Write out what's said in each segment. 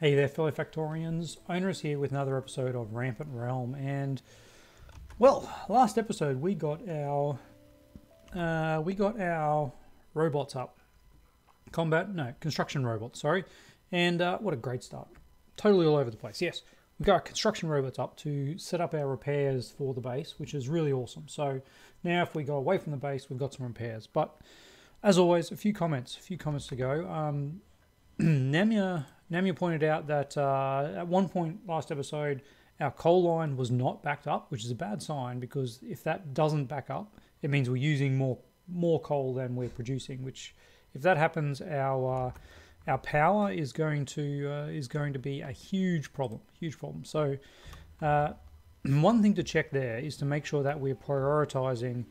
Hey there fellow Factorians, Onerous here with another episode of Rampant Realm, and well, last episode we got our robots up. Construction robots, sorry. And what a great start. Totally all over the place, yes. We've got our construction robots up to set up our repairs for the base, which is really awesome. So now if we go away from the base, we've got some repairs. But as always, a few comments to go. Namia pointed out that at one point last episode, our coal line was not backed up, which is a bad sign, because if that doesn't back up, it means we're using more coal than we're producing. Which, if that happens, our power is going to be a huge problem. So, one thing to check there is to make sure that we're prioritizing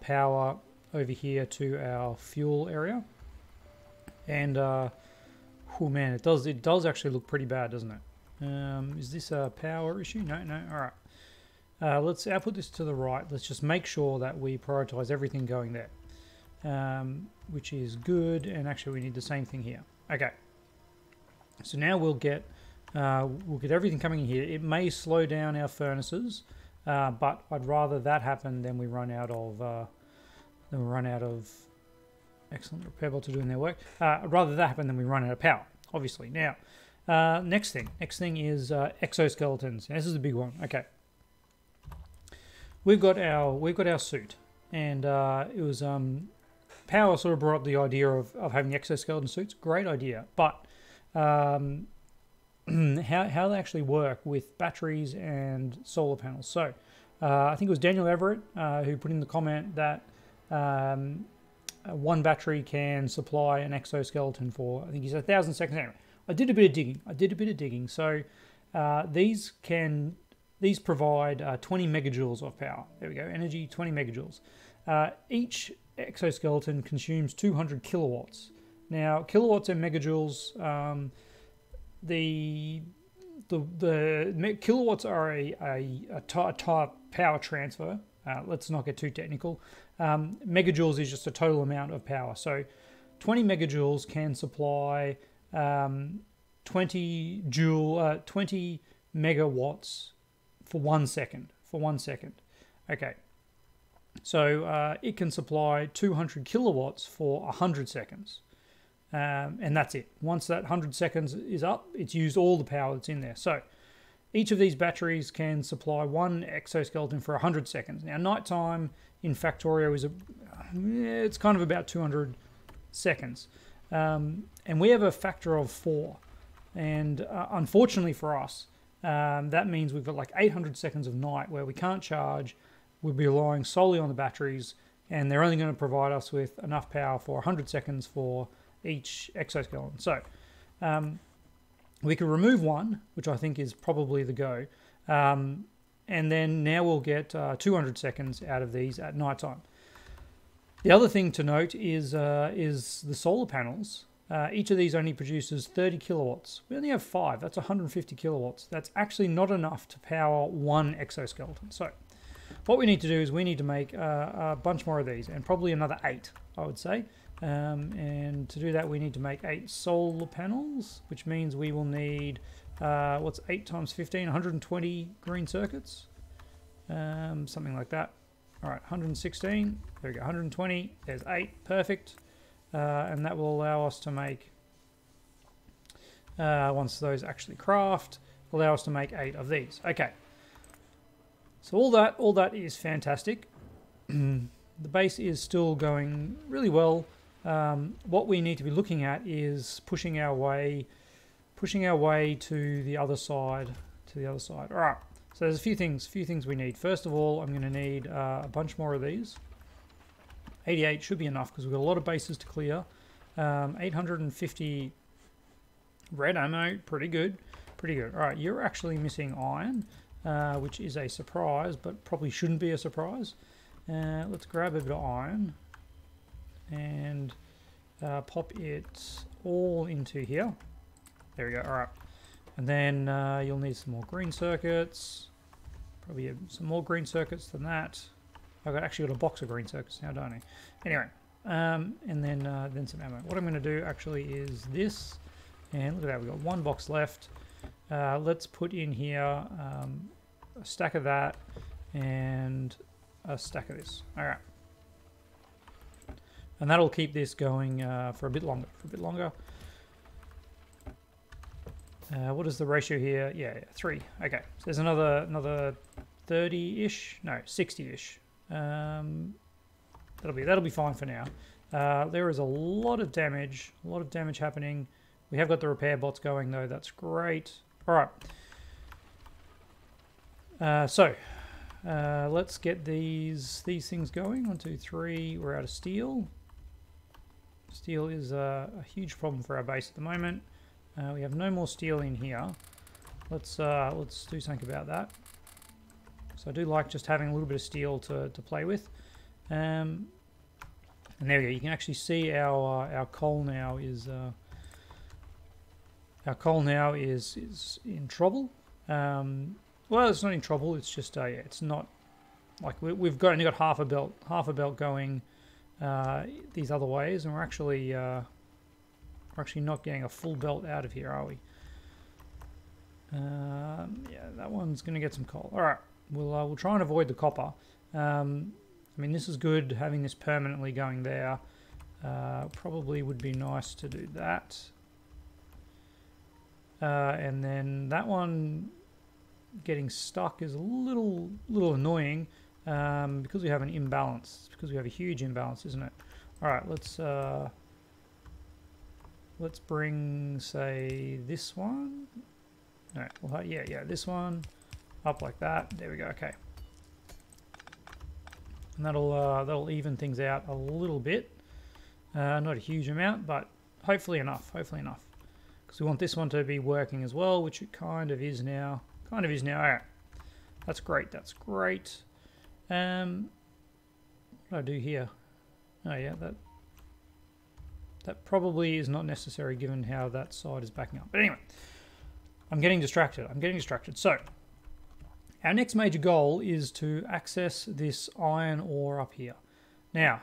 power over here to our fuel area, and. Oh man, it does actually look pretty bad, doesn't it? Is this a power issue? No. All right. Let's output this to the right. Let's just make sure that we prioritize everything going there, which is good. And actually, we need the same thing here. Okay. So now we'll get everything coming in here. It may slow down our furnaces, but I'd rather that happen than we run out of excellent repair bot to doing their work. Rather that happen than we run out of power, obviously. Now, next thing is exoskeletons. Now, this is a big one. Okay, we've got our suit, and it was Power sort of brought up the idea of having exoskeleton suits. Great idea, but how they actually work with batteries and solar panels. So I think it was Daniel Everett who put in the comment that. One battery can supply an exoskeleton for, I think he said 1,000 seconds. Anyway, I did a bit of digging. So these provide 20 megajoules of power. There we go, energy, 20 megajoules. Each exoskeleton consumes 200 kilowatts. Now, kilowatts and megajoules, the kilowatts are a type power transfer. Let's not get too technical. Megajoules is just a total amount of power. So 20 megajoules can supply 20 megawatts for 1 second. Okay. So it can supply 200 kilowatts for 100 seconds. And that's it. Once that 100 seconds is up, it's used all the power that's in there. So each of these batteries can supply one exoskeleton for 100 seconds. Now, nighttime in Factorio is it's kind of about 200 seconds. And we have a factor of 4. And unfortunately for us, that means we've got like 800 seconds of night where we can't charge. We'll be relying solely on the batteries, and they're only going to provide us with enough power for 100 seconds for each exoskeleton. So, we could remove one, which I think is probably the go, and then now we'll get 200 seconds out of these at night time. The other thing to note is the solar panels. Each of these only produces 30 kilowatts. We only have 5. That's 150 kilowatts. That's actually not enough to power one exoskeleton. So what we need to do is we need to make a bunch more of these, and probably another 8, I would say. And to do that, we need to make 8 solar panels, which means we will need, what's 8 times 15? 120 green circuits, something like that. All right, 116, there we go, 120, there's 8, perfect. And that will allow us to make, once those actually craft, allow us to make 8 of these. Okay, so all that is fantastic. The base is still going really well. What we need to be looking at is pushing our way to the other side, All right, so there's a few things we need. First of all, I'm gonna need a bunch more of these. 88 should be enough because we've got a lot of bases to clear. 850 red ammo, pretty good. All right, you're actually missing iron, which is a surprise, but probably shouldn't be a surprise. Let's grab a bit of iron and pop it all into here. There we go. All right, and then you'll need some more green circuits. Probably some more green circuits than that. I've actually got a box of green circuits now, don't I? Anyway, and then some ammo. What I'm going to do actually is this. And look at that, we've got one box left. Let's put in here a stack of that and a stack of this. All right. And that'll keep this going for a bit longer, what is the ratio here? Yeah, 3. Okay, so there's another 30-ish, no, 60-ish. That'll be fine for now. There is a lot of damage happening. We have got the repair bots going though. That's great. All right. So let's get these things going. 1, 2, 3. We're out of steel. Steel is a huge problem for our base at the moment. We have no more steel in here. Let's do something about that. So I do like just having a little bit of steel to play with. And there we go. You can actually see our coal now is our coal now is in trouble. Well, it's not in trouble. It's just it's not like we've only got half a belt going these other ways, and we're actually not getting a full belt out of here, are we? Yeah, that one's going to get some coal. All right, we'll try and avoid the copper. I mean, this is good, having this permanently going there. Probably would be nice to do that. And then that one getting stuck is a little annoying because we have an imbalance. It's because we have a huge imbalance, isn't it? All right, let's bring, say, this one. No, well, yeah, this one up like that. There we go. Okay, and that'll even things out a little bit. Not a huge amount, but hopefully enough. Because we want this one to be working as well, which it kind of is now. All right, that's great. What do I do here? Oh yeah, that probably is not necessary given how that side is backing up. But anyway, I'm getting distracted. So our next major goal is to access this iron ore up here. Now,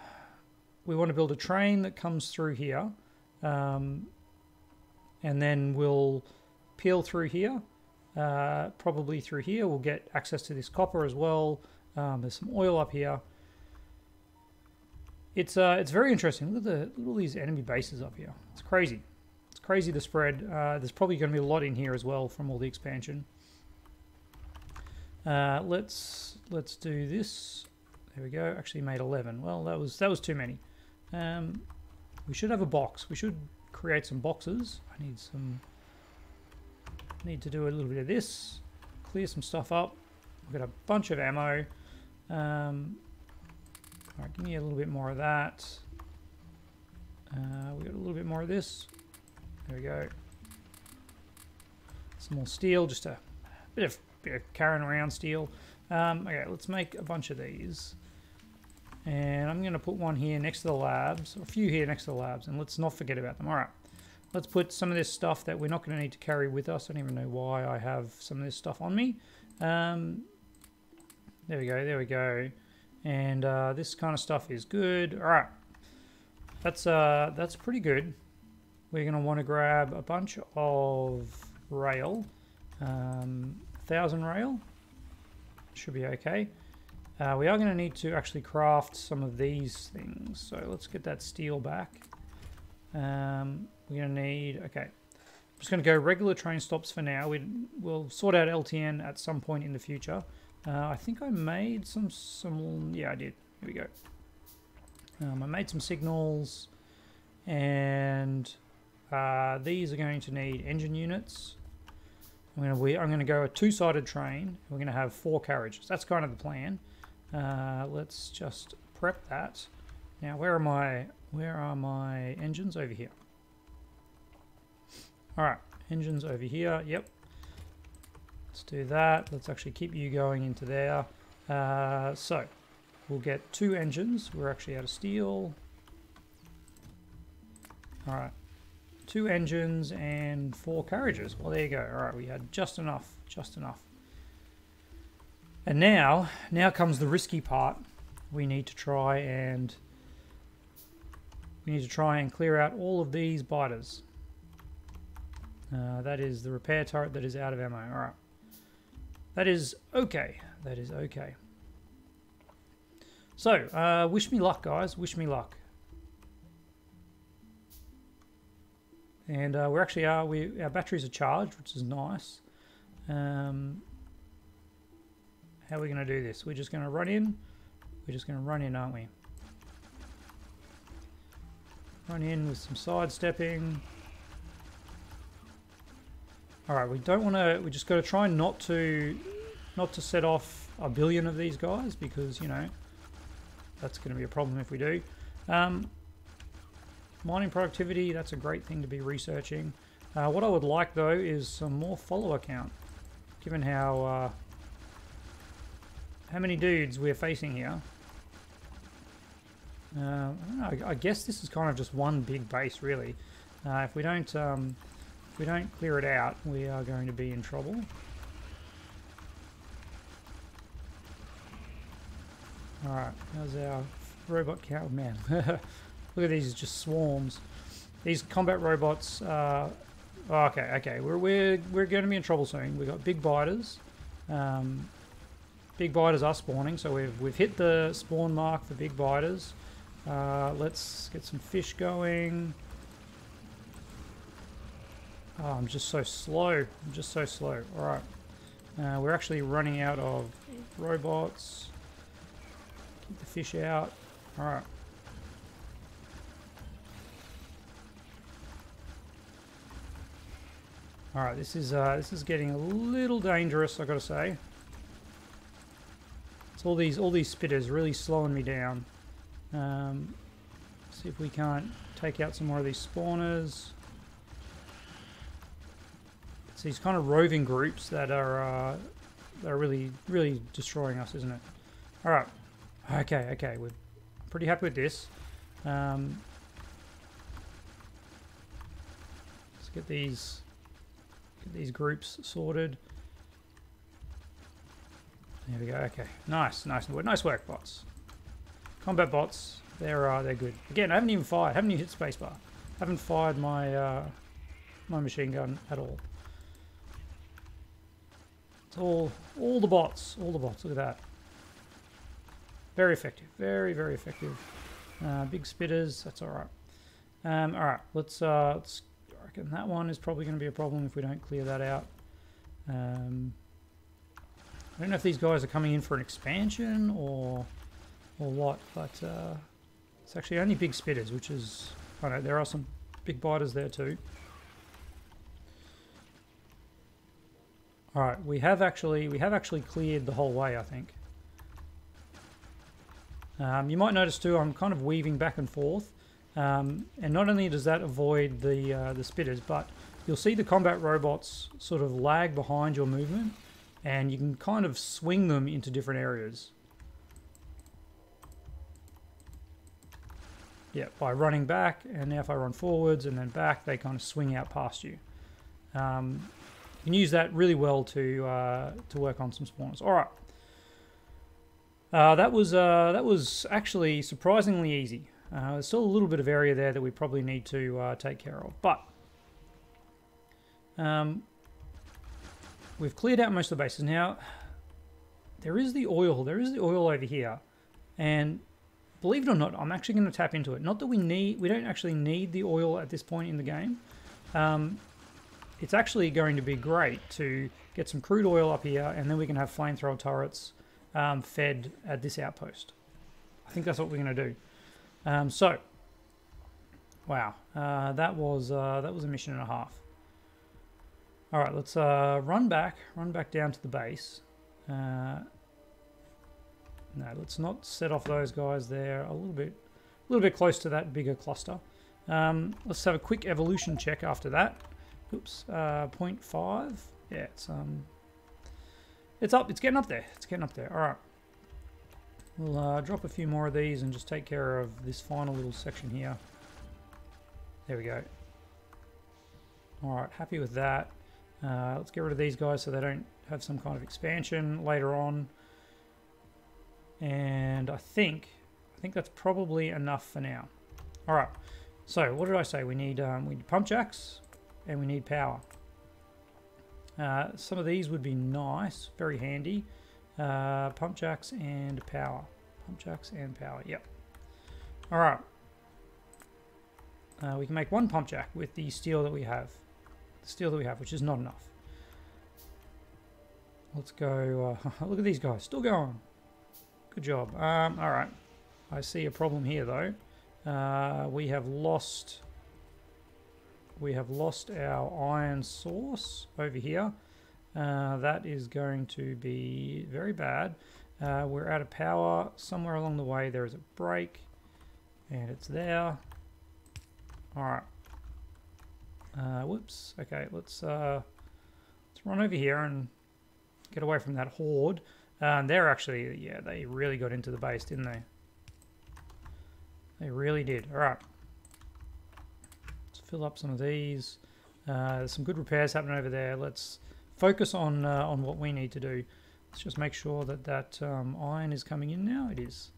we want to build a train that comes through here, and then we'll peel through here, probably through here. We'll get access to this copper as well. There's some oil up here. It's very interesting. Look at all these enemy bases up here. It's crazy. It's crazy, the spread. There's probably going to be a lot in here as well from all the expansion. Let's do this. There we go. Actually made 11. Well, that was too many. We should have a box. We should create some boxes. I need some. Need to do a little bit of this. Clear some stuff up. We've got a bunch of ammo. All right, give me a little bit more of that. We got a little bit more of this. There we go. Some more steel, just a bit of carrying around steel. Okay, let's make a bunch of these. And I'm going to put one here next to the labs, or a few here next to the labs, and let's not forget about them. All right, let's put some of this stuff that we're not going to need to carry with us. I don't even know why I have some of this stuff on me. There we go. And this kind of stuff is good. All right, that's pretty good. We're going to want to grab a bunch of rail, 1,000 rail, should be okay. We are going to need to actually craft some of these things. So let's get that steel back. We're going to need, okay, I'm just going to go regular train stops for now. We'll sort out LTN at some point in the future. I think I made some, yeah, I did. Here we go. I made some signals, and these are going to need engine units. I'm going to go a two-sided train. We're going to have 4 carriages. That's kind of the plan. Let's just prep that. Now, where are my engines? Over here. All right, engines over here. Yep. Let's do that. Let's actually keep you going into there. So we'll get 2 engines. We're actually out of steel. All right, 2 engines and 4 carriages. Well, there you go. All right, we had just enough. And now comes the risky part. We need to try and clear out all of these biters. That is the repair turret that is out of ammo. Alright. That is okay. That is okay. So, wish me luck, guys. Wish me luck. And we actually are, our batteries are charged, which is nice. How are we going to do this? We're just going to run in. We're just going to run in, aren't we? Run in with some sidestepping. Alright, we don't want to, we just got to try not to set off a billion of these guys, because, you know, that's going to be a problem if we do. Mining productivity, that's a great thing to be researching. What I would like, though, is some more follower count, given how many dudes we're facing here. I don't know, I guess this is kind of just one big base, really. If we don't clear it out, we are going to be in trouble. Alright, how's our robot count? Man, look at these, just swarms. These combat robots, okay, we're going to be in trouble soon. We've got big biters. Big biters are spawning, so we've hit the spawn mark for big biters. Let's get some fish going. Oh, I'm just so slow. I'm just so slow. Alright. We're actually running out of robots. Keep the fish out. Alright. Alright, this is getting a little dangerous, I gotta say. It's all these spitters really slowing me down. See if we can't take out some more of these spawners. It's these kind of roving groups that are really destroying us, isn't it? Alright. Okay, okay, we're pretty happy with this. Let's get these groups sorted. There we go. Okay, nice work, bots. Combat bots, they're good. Again, I haven't even fired. Haven't even hit spacebar. Haven't fired my my machine gun at all. It's all the bots, Look at that. Very effective. Very effective. Big spitters. That's all right. All right. Let's. I reckon that one is probably going to be a problem if we don't clear that out. I don't know if these guys are coming in for an expansion or what, but it's actually only big spitters, which is, I don't know, there are some big biters there too. All right, we have actually cleared the whole way, I think. You might notice too, I'm kind of weaving back and forth. And not only does that avoid the spitters, but you'll see the combat robots sort of lag behind your movement, and you can kind of swing them into different areas. Yeah, by running back, and now if I run forwards and then back, they kind of swing out past you. You can use that really well to work on some spawners. All right, that was actually surprisingly easy. There's still a little bit of area there that we probably need to take care of, but we've cleared out most of the bases. Now, there is the oil. There is the oil over here, and believe it or not, I'm actually going to tap into it. Not that we need, we don't actually need the oil at this point in the game. It's actually going to be great to get some crude oil up here, and then we can have flamethrower turrets fed at this outpost. I think that's what we're going to do. So, wow, that was a mission and a half. All right, let's run back down to the base. No, let's not set off those guys there. A little bit close to that bigger cluster. Let's have a quick evolution check after that. Oops, 0.5. Yeah, it's up. It's getting up there. It's getting up there. All right. We'll drop a few more of these and just take care of this final little section here. There we go. Alright, happy with that. Let's get rid of these guys so they don't have some kind of expansion later on. And I think that's probably enough for now. Alright, so what did I say? We need pump jacks and we need power. Some of these would be nice, very handy. Pump jacks and power. Pump jacks and power, yep. All right. We can make one pump jack with the steel that we have. The steel that we have, which is not enough. Let's go, look at these guys, still going. Good job. All right. I see a problem here though. We have lost our iron source over here. That is going to be very bad. We're out of power. Somewhere along the way there is a break, and it's there. All right. Whoops. Okay, let's run over here and get away from that horde. And they're actually, yeah, they really got into the base, didn't they? They really did. All right. Let's fill up some of these. There's some good repairs happening over there. Let's focus on what we need to do. Let's just make sure that iron is coming in now. It is.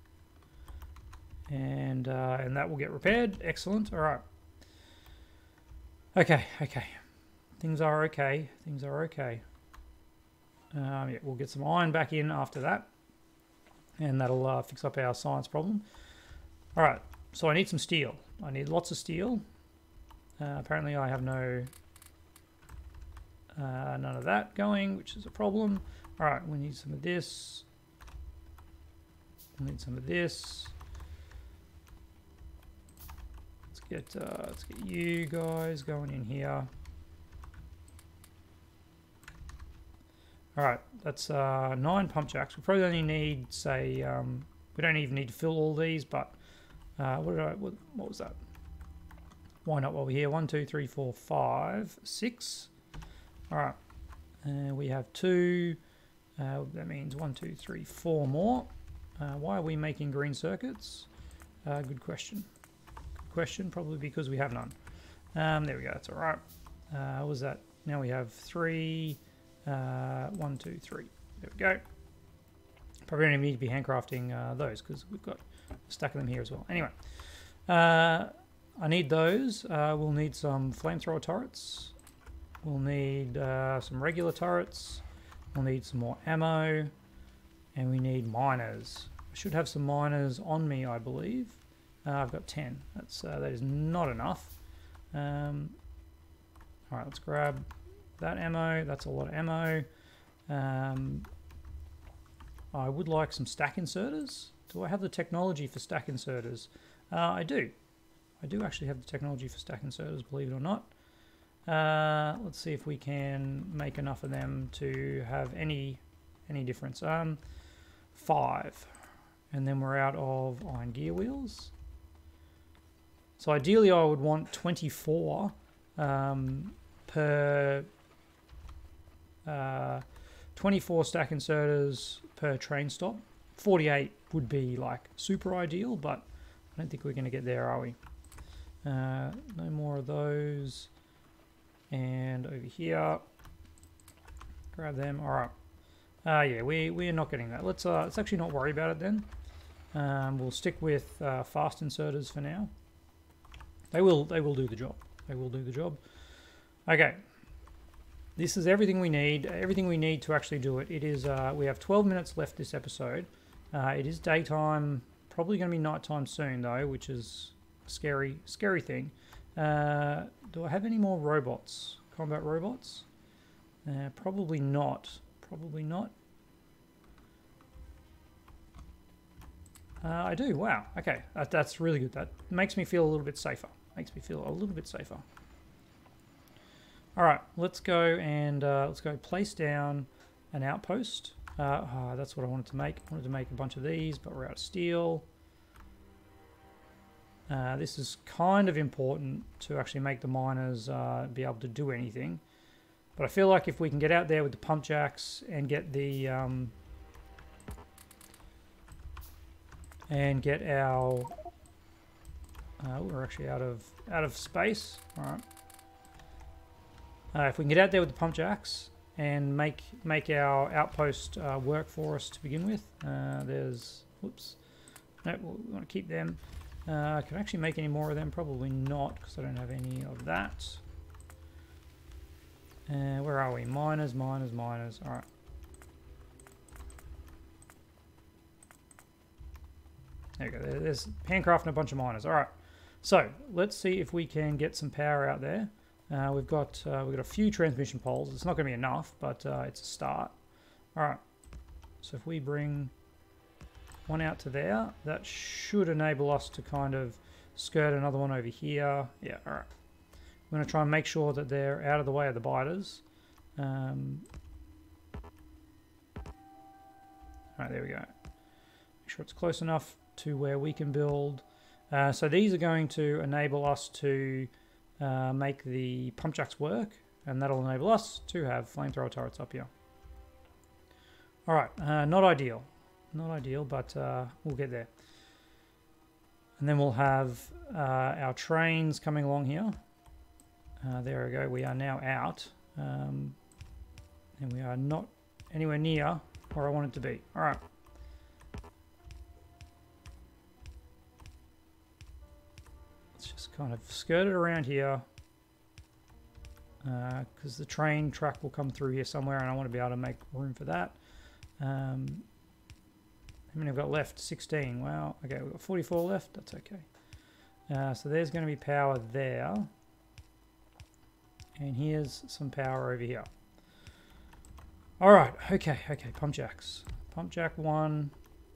And that will get repaired. Excellent. All right. Okay, okay. Things are okay. Things are okay. Yeah, we'll get some iron back in after that. And that'll fix up our science problem. All right, so I need some steel. I need lots of steel. Apparently I have no... none of that going, which is a problem. All right, we need some of this. We need some of this. Let's get you guys going in here. All right, that's 9 pump jacks. We probably only need, say, we don't even need to fill all these, but what was that? Why not while we're here? 1, 2, 3, 4, 5, 6. All right, and we have 2. That means 1, 2, 3, 4 more. Why are we making green circuits? Good question. Good question, probably because we have none. There we go, that's all right. What was that? Now we have 3... 1, 2, 3. There we go. Probably don't even need to be handcrafting those because we've got a stack of them here as well. Anyway, I need those. We'll need some flamethrower turrets. We'll need some regular turrets. We'll need some more ammo. And we need miners. I should have some miners on me, I believe. I've got 10. That is not enough. All right, let's grab... that ammo, that's a lot of ammo. I would like some stack inserters. Do I have the technology for stack inserters? I do. I do actually have the technology for stack inserters, believe it or not. Let's see if we can make enough of them to have any difference. 5. And then we're out of iron gear wheels. So ideally I would want 24 per 24 stack inserters per train stop. 48 would be like super ideal, but I don't think we're going to get there, are we? No more of those. And over here, grab them. All right. Yeah, we're not getting that. Let's actually not worry about it then. We'll stick with fast inserters for now. They will do the job. They will do the job. Okay, this is everything we need. Everything we need to actually do it. It is. We have 12 minutes left this episode. It is daytime. Probably going to be nighttime soon though, which is a scary, scary thing. Do I have any more robots? Combat robots? Probably not. Probably not. I do. Wow. Okay, that's really good. That makes me feel a little bit safer. Makes me feel a little bit safer. All right, let's go and place down an outpost. That's what I wanted to make. I wanted to make a bunch of these, but we're out of steel. This is kind of important to actually make the miners be able to do anything. But I feel like if we can get out there with the pump jacks and get the get our we're actually out of space. All right. If we can get out there with the pump jacks and make our outpost work for us to begin with, there's, whoops, nope, we want to keep them. Can I actually make any more of them? Probably not, because I don't have any of that. Where Where are we? Miners, miners, miners. All right. There we go. There's Pancroft and a bunch of miners. All right. So let's see if we can get some power out there. We've got a few transmission poles. It's not going to be enough, but it's a start. All right. So if we bring one out to there, that should enable us to kind of skirt another one over here. Yeah. All right. I'm going to try and make sure that they're out of the way of the biters. All right, there we go. Make sure it's close enough to where we can build. So these are going to enable us to make the pump jacks work, and that'll enable us to have flamethrower turrets up here. All right, not ideal. Not ideal, but we'll get there. And then we'll have our trains coming along here. There we go, we are now out, and we are not anywhere near where I want it to be. All right. Let's just kind of skirt it around here, because the train track will come through here somewhere, and I want to be able to make room for that. How many I've got left? 16. Wow, okay, we've got 44 left, that's okay. So there's going to be power there. And here's some power over here. All right, okay, okay, pump jacks. Pump jack 1,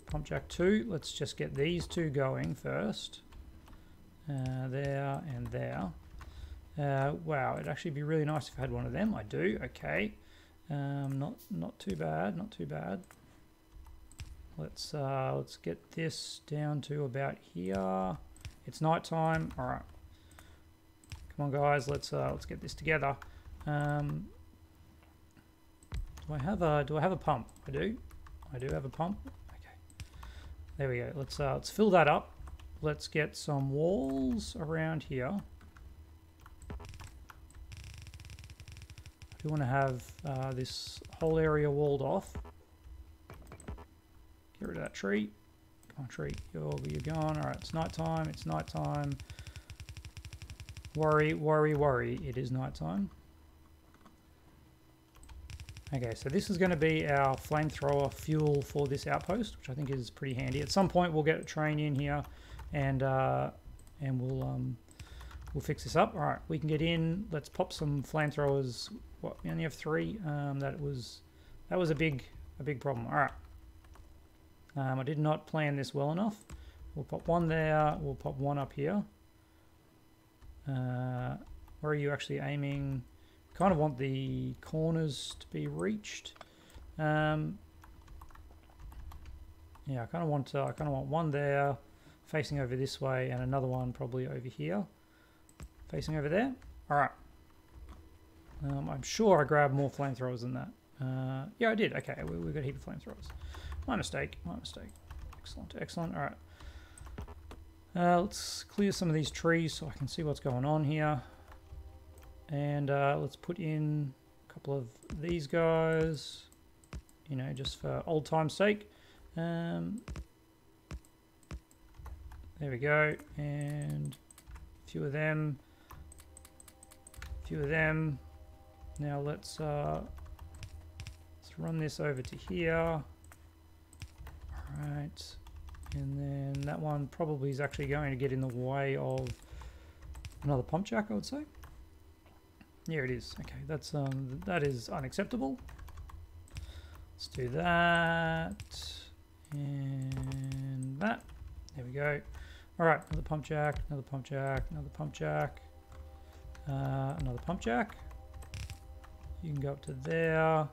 pump jack 2. Let's just get these two going first. There and there. Wow, it'd actually be really nice if I had one of them. I do, okay. Not too bad, not too bad. Let's get this down to about here. It's night time, all right. Come on, guys. Let's get this together. Do I have a pump? I do have a pump. Okay. There we go. Let's fill that up. Let's get some walls around here. I do want to have this whole area walled off. Get rid of that tree. Come on, tree. You're gone. All right. It's night time. It's night time. Worry, worry, worry. It is nighttime. Okay, so this is going to be our flamethrower fuel for this outpost, which I think is pretty handy. At some point, we'll get a train in here, and we'll fix this up. All right, we can get in. Let's pop some flamethrowers. What? We only have 3. That was a big problem. All right. I did not plan this well enough. We'll pop one there. We'll pop one up here. Where are you actually aiming? Kind of want the corners to be reached. Yeah, I kind of want one there, facing over this way, and another one probably over here, facing over there. All right. I'm sure I grabbed more flamethrowers than that. Yeah, I did. Okay, we got a heap of flamethrowers. My mistake. My mistake. Excellent. Excellent. All right. Let's clear some of these trees so I can see what's going on here. And let's put in a couple of these guys, you know, just for old time's sake. There we go. And a few of them. A few of them. Now let's run this over to here. All right. And then that one probably is actually going to get in the way of another pump jack, I would say. There it is. Okay, that's that is unacceptable. Let's do that and that. There we go. All right, another pump jack, another pump jack, another pump jack, another pump jack. You can go up to there.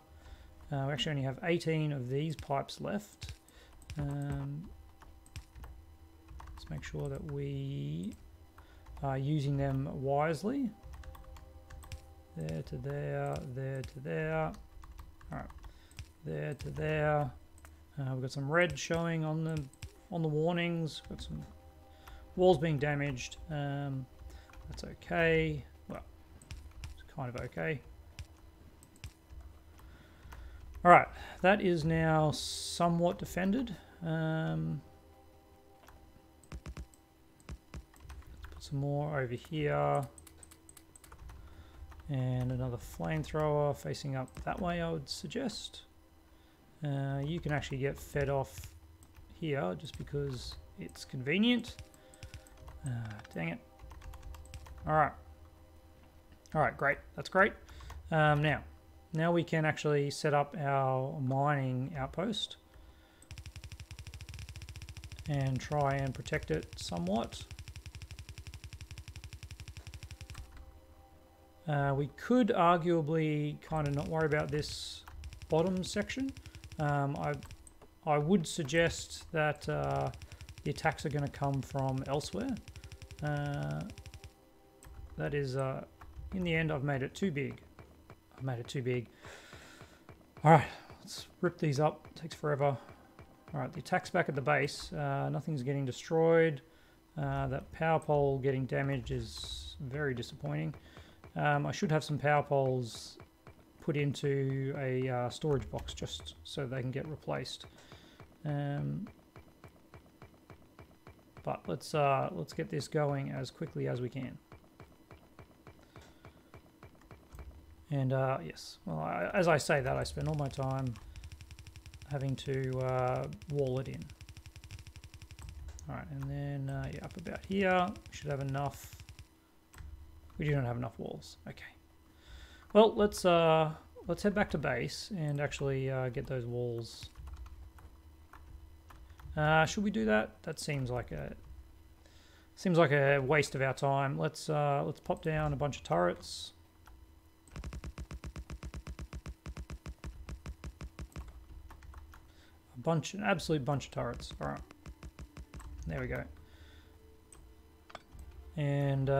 We actually only have 18 of these pipes left. Make sure that we are using them wisely. There to there, there to there. All right, there to there. We've got some red showing on the warnings. We've got some walls being damaged. That's okay. Well, it's kind of okay. All right, that is now somewhat defended. Some more over here, and another flamethrower facing up that way, I would suggest. You can actually get fed off here just because it's convenient. Dang it. Alright. Alright, great. That's great. Now we can actually set up our mining outpost and try and protect it somewhat. We could arguably kind of not worry about this bottom section. I would suggest that the attacks are going to come from elsewhere. That is, in the end, I've made it too big. I've made it too big. All right, let's rip these up. It takes forever. All right, the attack's back at the base. Nothing's getting destroyed. That power pole getting damaged is very disappointing. I should have some power poles put into a storage box just so they can get replaced. But let's get this going as quickly as we can. And yes, well, as I say that, I spend all my time having to wall it in. All right, and then yeah, up about here, we should have enough. We don't have enough walls. Okay. Well, let's head back to base and actually get those walls. Should we do that? That seems like a waste of our time. Let's pop down a bunch of turrets. An absolute bunch of turrets. All right, there we go. And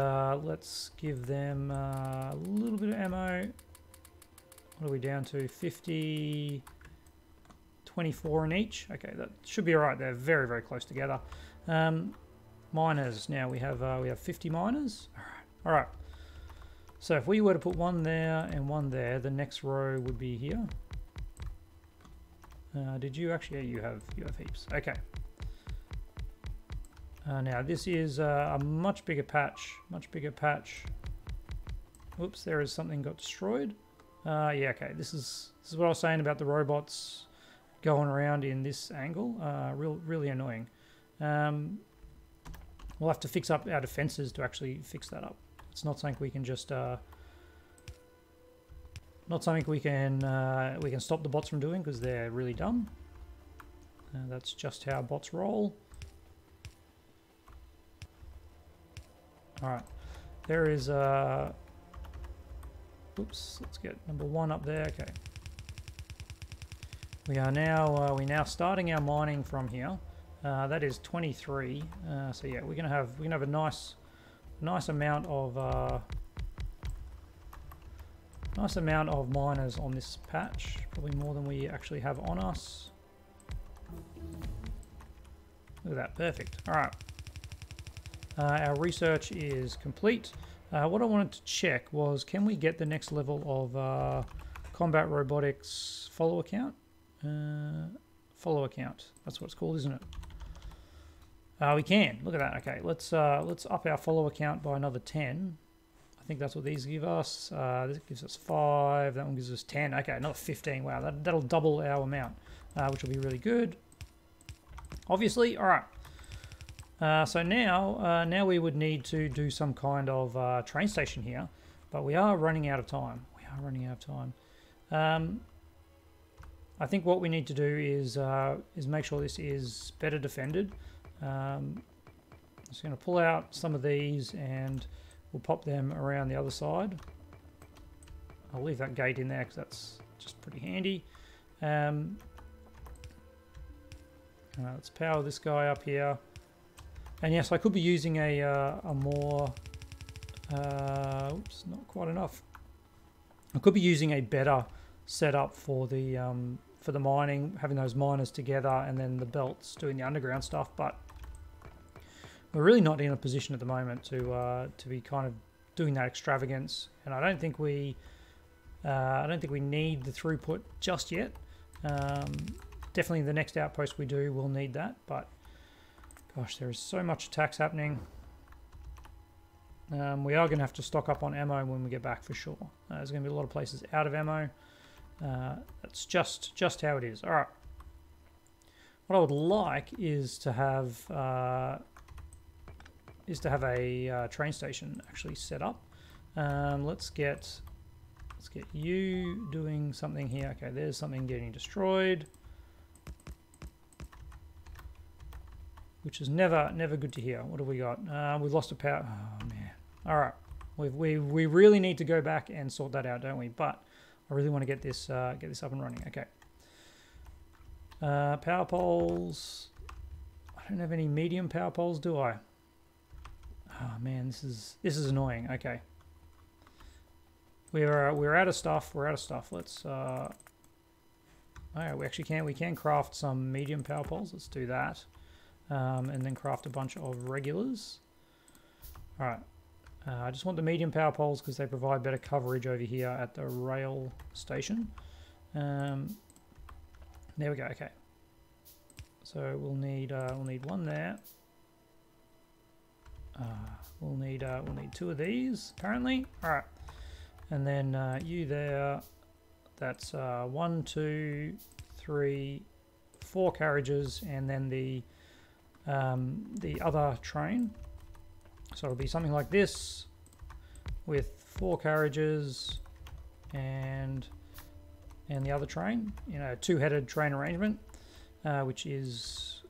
let's give them a little bit of ammo. What are we down to? 50, 24 in each. Okay, that should be all right. They're very, very close together. Miners. Now we have 50 miners. All right. All right. So if we were to put one there and one there, the next row would be here. Did you actually? Yeah, you have heaps. Okay. Now this is a much bigger patch. Much bigger patch. Whoops! There is something got destroyed. Yeah. Okay. This is what I was saying about the robots going around in this angle. Really annoying. We'll have to fix up our defenses to actually fix that up. It's not something we can just. Not something we can stop the bots from doing because they're really dumb. That's just how bots roll. All right, there is a. Oops, let's get number one up there. Okay. We are now we're now starting our mining from here. That is 23. So yeah, we're gonna have a nice amount of. Nice amount of miners on this patch, probably more than we actually have on us. Look at that, perfect. All right, our research is complete. What I wanted to check was, can we get the next level of combat robotics follower count? Follower count, that's what it's called, isn't it? We can. Look at that. Okay, let's up our follower count by another 10. I think that's what these give us. This gives us 5, that one gives us 10. Okay, another 15. Wow, that'll double our amount, which will be really good. Obviously, all right. So now we would need to do some kind of train station here, but we are running out of time. We are running out of time. I think what we need to do is make sure this is better defended. I'm just going to pull out some of these and we'll pop them around the other side. I'll leave that gate in there because that's just pretty handy. Let's power this guy up here. And yes, I could be using a more... oops, not quite enough. I could be using a better setup for the mining, having those miners together and then the belts doing the underground stuff, but we're really not in a position at the moment to be kind of doing that extravagance, and I don't think we need the throughput just yet. Definitely the next outpost we do will need that, but gosh, there is so much attacks happening. We are going to have to stock up on ammo when we get back for sure. There's going to be a lot of places out of ammo. That's just how it is. All right. What I would like is to have a train station actually set up. Let's get you doing something here. Okay, there's something getting destroyed, which is never good to hear. What have we got? We've lost a power. Oh man. All right, we really need to go back and sort that out, don't we? But I really want to get this up and running. Okay. Power poles. I don't have any medium power poles, do I? Oh man, this is annoying. Okay. We're out of stuff. We're out of stuff. Let's. All right, we can craft some medium power poles. Let's do that, and then craft a bunch of regulars. All right. I just want the medium power poles because they provide better coverage over here at the rail station. There we go. Okay. So we'll need one there. We'll need two of these apparently. All right. And then you there, that's 4 carriages, and then the other train. So it'll be something like this, with 4 carriages and the other train, you know, two-headed train arrangement, which is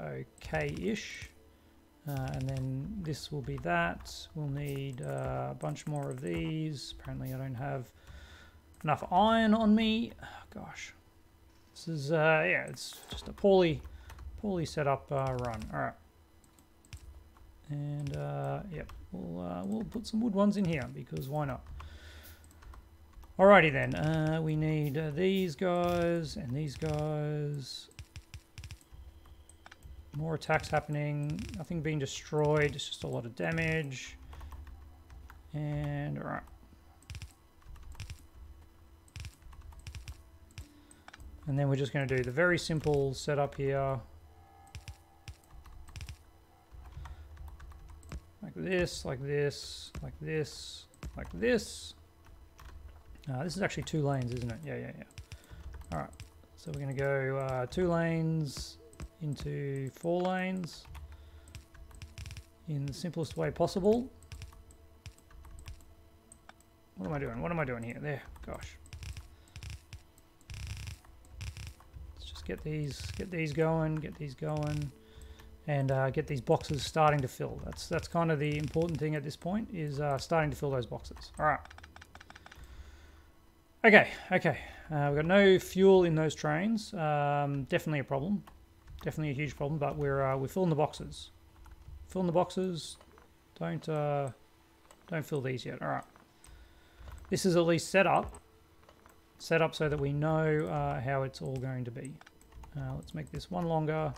okay-ish. And then this will be that. We'll need a bunch more of these. Apparently I don't have enough iron on me. Oh, gosh. This is, yeah, it's just a poorly set up run. All right. And, yep, we'll put some wood ones in here because why not? Alrighty then. We need these guys and these guys. More attacks happening, nothing being destroyed, it's just a lot of damage. And, alright. And then we're just going to do the very simple setup here. Like this, like this, like this, like this. This is actually 2 lanes, isn't it? Yeah, yeah, yeah. Alright, so we're going to go 2 lanes into 4 lanes in the simplest way possible. What am I doing? What am I doing here? There, gosh. Let's just get these going, and get these boxes starting to fill. That's kind of the important thing at this point is starting to fill those boxes. All right. Okay, okay. We've got no fuel in those trains. Definitely a problem. Definitely a huge problem, but we're filling the boxes. Filling the boxes. Don't fill these yet. All right. This is at least set up so that we know how it's all going to be. Let's make this one longer.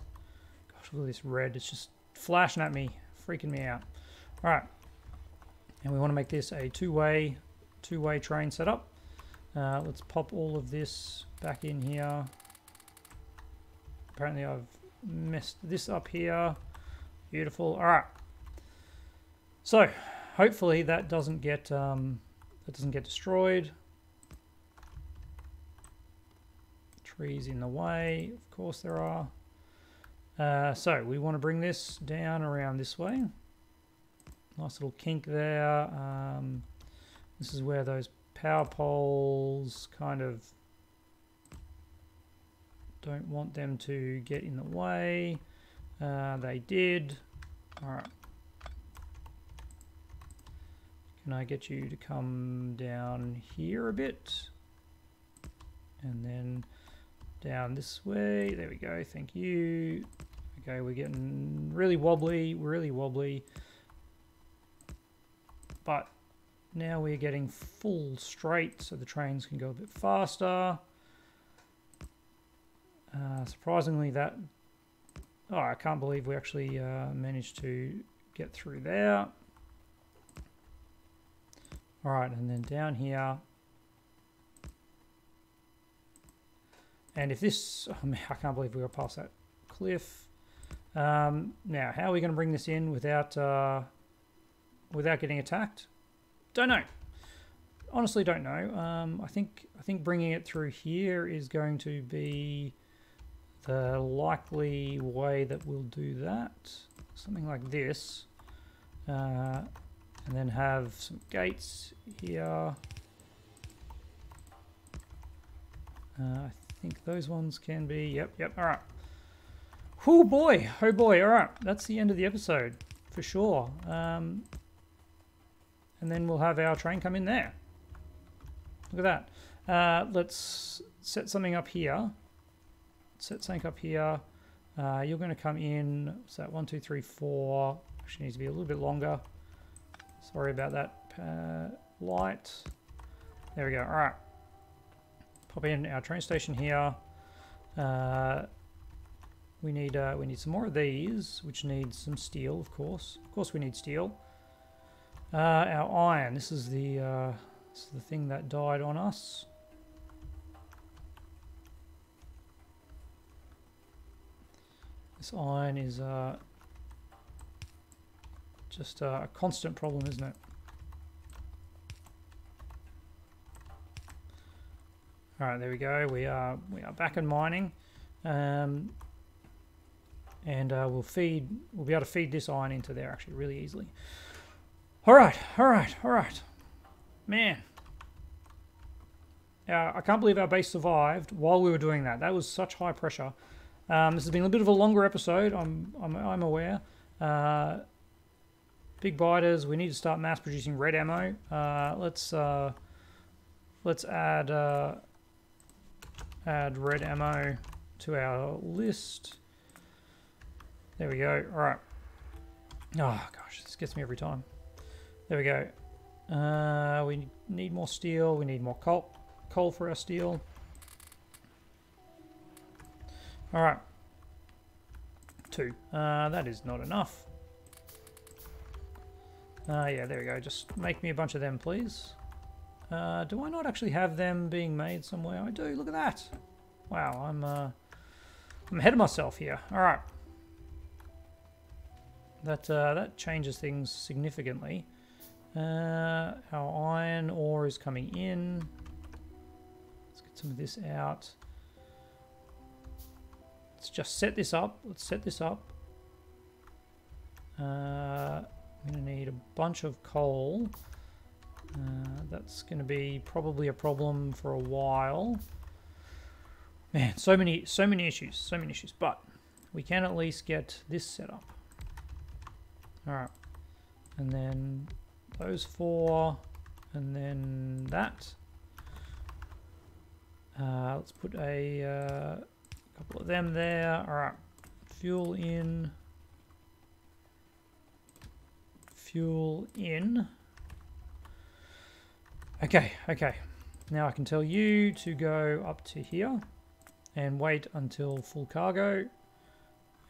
Gosh, look at this red. It's just flashing at me, freaking me out. All right. And we want to make this a two-way train setup. Let's pop all of this back in here. Apparently I've messed this up here. Beautiful. All right. So hopefully that doesn't get destroyed. Trees in the way, of course there are. So we want to bring this down around this way. Nice little kink there. This is where those power poles kind of. Don't want them to get in the way. They did. All right. Can I get you to come down here a bit? And then down this way. There we go. Thank you. Okay, we're getting really wobbly. But now we're getting full straight, so the trains can go a bit faster. Surprisingly that, oh, I can't believe we actually managed to get through there. All right, and then down here. And if this, oh man, I can't believe we got past that cliff. Now, how are we going to bring this in without without getting attacked? Don't know. Honestly, don't know. I think bringing it through here is going to be the likely way that we'll do that. Something like this, and then have some gates here. I think those ones can be. Yep, yep. All right. Oh boy, oh boy. All right, that's the end of the episode for sure. And then we'll have our train come in there. Look at that. Let's set something up here. Set something up here. You're going to come in. So that 1, 2, 3, 4. Actually needs to be a little bit longer. Sorry about that. Light. There we go. All right. Pop in our train station here. We need some more of these, which needs some steel, of course. Of course, we need steel. Our iron. This is the thing that died on us. This iron is just a constant problem, isn't it? All right, there we go. We are back in mining, and we'll be able to feed this iron into there actually really easily. All right, all right, all right, man. I can't believe our base survived while we were doing that. That was such high pressure. This has been a bit of a longer episode. I'm aware. Big biters. We need to start mass producing red ammo. Let's add red ammo to our list. There we go. All right. Oh gosh, this gets me every time. There we go. We need more steel. We need more coal for our steel. All right. 2. That is not enough. Yeah, there we go. Just make me a bunch of them, please. Do I not actually have them being made somewhere? I do. Look at that. Wow, I'm ahead of myself here. All right. That changes things significantly. Our iron ore is coming in. Let's get some of this out. Let's just set this up. Let's set this up. I'm going to need a bunch of coal. That's going to be probably a problem for a while. Man, so many issues, but we can at least get this set up. All right. And then those 4, and then that. Let's put a couple of them there. All right, fuel in. Fuel in. Okay, okay. Now I can tell you to go up to here and wait until full cargo,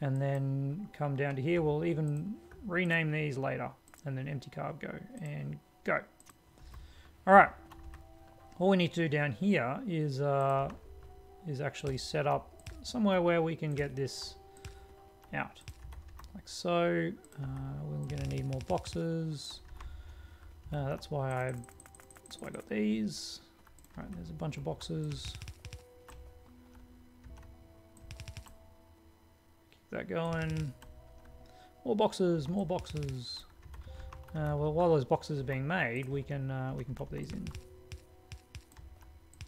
and then come down to here. We'll even rename these later, and then empty cargo and go. All right. All we need to do down here is actually set up somewhere where we can get this out, like so. We're going to need more boxes. That's why I got these. All right, there's a bunch of boxes. Keep that going. More boxes, more boxes. Well, while those boxes are being made, we can pop these in.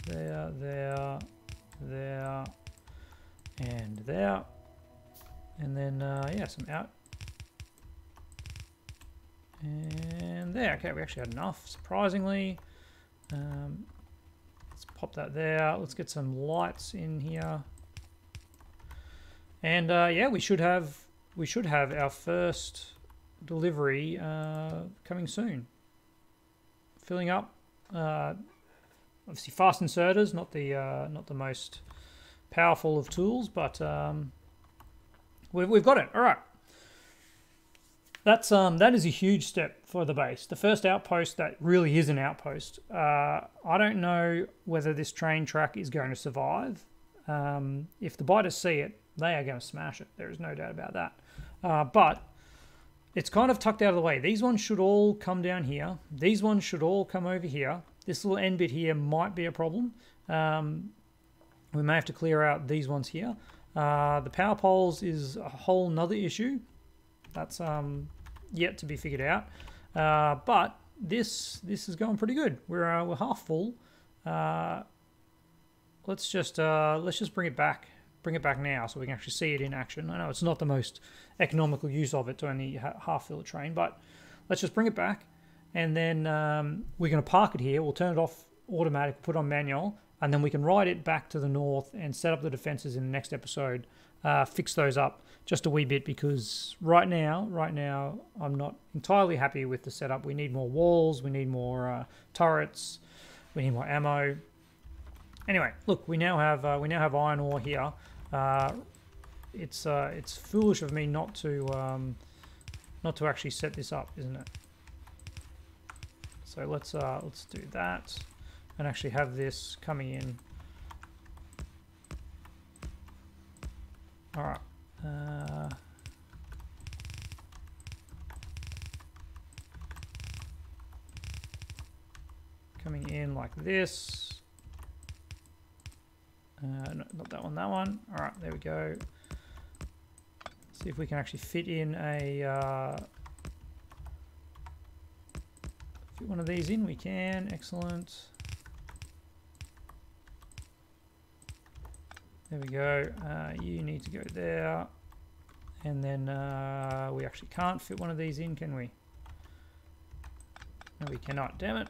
There, there, there, and there, and then yeah, some out. And there. Okay, we actually had enough, surprisingly. Let's pop that there. Let's get some lights in here. And yeah, we should have our first delivery coming soon. Filling up. Obviously, fast inserters, not the most powerful of tools, but we've got it. All right. That's that is a huge step for the base. The first outpost that really is an outpost. I don't know whether this train track is going to survive. If the biters see it, they are going to smash it. There is no doubt about that. But It's kind of tucked out of the way. These ones should all come down here. These ones should all come over here. This little end bit here might be a problem. We may have to clear out these ones here. The power poles is a whole nother issue. That's yet to be figured out. But this is going pretty good. We're half full. Let's just bring it back. Bring it back now so we can actually see it in action. I know it's not the most economical use of it to only half fill a train, but let's just bring it back, and then we're going to park it here. We'll turn it off automatic, put on manual, and then we can ride it back to the north and set up the defenses in the next episode, fix those up just a wee bit, because right now I'm not entirely happy with the setup. We need more walls, we need more turrets, we need more ammo. Anyway, look, we now have iron ore here. It's foolish of me not to actually set this up, isn't it? So let's do that and actually have this coming in. All right. Coming in like this. No, not that one, that one. All right, there we go. See if we can actually fit in a... fit one of these in, we can. Excellent. There we go. You need to go there. And then we actually can't fit one of these in, can we? No, we cannot. Damn it.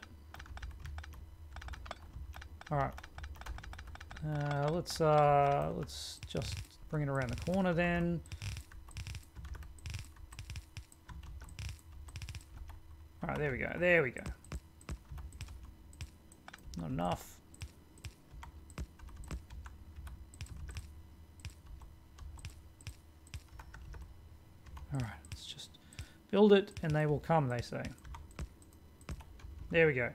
All right. Let's just bring it around the corner then. All right, there we go. Not enough. All right, let's just build it and they will come, they say. There we go.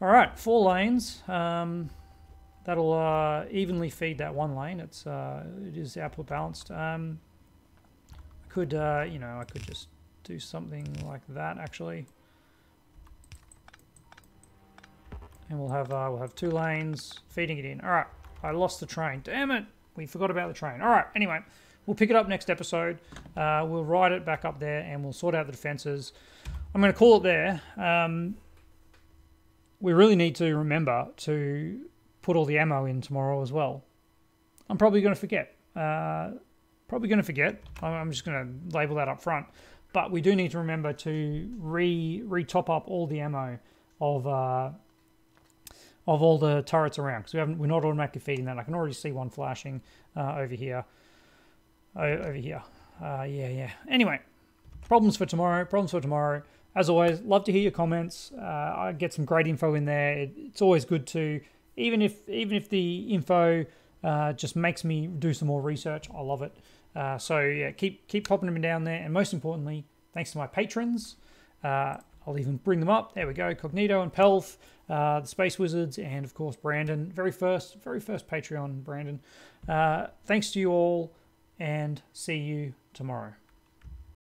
All right, 4 lanes. That'll evenly feed that one lane. It is output balanced. I could I could just do something like that actually, and we'll have 2 lanes feeding it in. All right, I lost the train. Damn it, we forgot about the train. All right, anyway, we'll pick it up next episode. We'll ride it back up there and we'll sort out the defenses. I'm going to call it there. We really need to remember to put all the ammo in tomorrow as well. I'm probably going to forget. I'm just going to label that up front. But we do need to remember to re-top up all the ammo of all the turrets around, because we're not automatically feeding that. I can already see one flashing over here. Yeah. Anyway, problems for tomorrow. As always, love to hear your comments. I get some great info in there. It's always good to. Even if the info just makes me do some more research, I love it. So yeah, keep popping them down there, and most importantly, thanks to my patrons. I'll even bring them up. There we go, Cognito and Pelf, the Space Wizards, and of course Brandon, very first Patreon Brandon. Thanks to you all, and see you tomorrow.